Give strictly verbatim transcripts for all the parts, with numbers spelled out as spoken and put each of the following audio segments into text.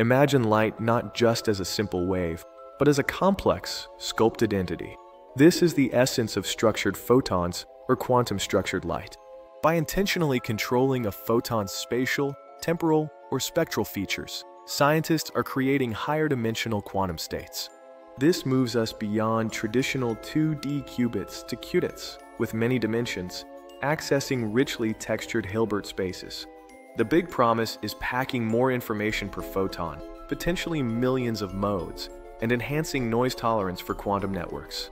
Imagine light not just as a simple wave, but as a complex, sculpted entity. This is the essence of structured photons, or quantum-structured light. By intentionally controlling a photon's spatial, temporal, or spectral features, scientists are creating higher-dimensional quantum states. This moves us beyond traditional two D qubits to qubits with many dimensions, accessing richly textured Hilbert spaces. The big promise is packing more information per photon, potentially millions of modes, and enhancing noise tolerance for quantum networks.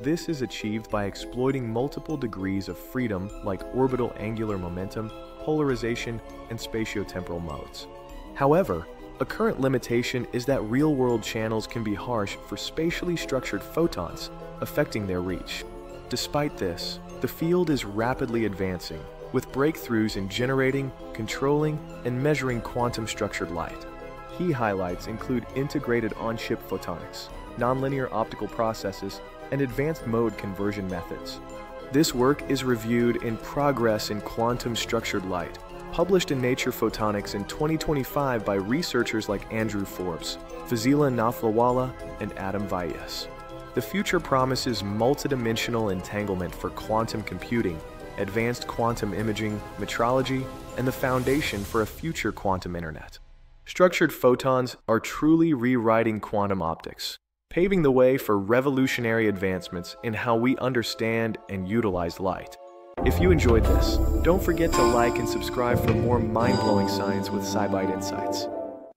This is achieved by exploiting multiple degrees of freedom like orbital angular momentum, polarization, and spatiotemporal modes. However, a current limitation is that real-world channels can be harsh for spatially structured photons, affecting their reach. Despite this, the field is rapidly advancing, with breakthroughs in generating, controlling, and measuring quantum-structured light. Key highlights include integrated on-chip photonics, nonlinear optical processes, and advanced mode conversion methods. This work is reviewed in Progress in Quantum-Structured Light, published in Nature Photonics in twenty twenty-five by researchers like Andrew Forbes, Fazila Naflawala, and Adam Valles. The future promises multidimensional entanglement for quantum computing, advanced quantum imaging, metrology, and the foundation for a future quantum internet. Structured photons are truly rewriting quantum optics, paving the way for revolutionary advancements in how we understand and utilize light. If you enjoyed this, don't forget to like and subscribe for more mind-blowing science with SciByte Insights.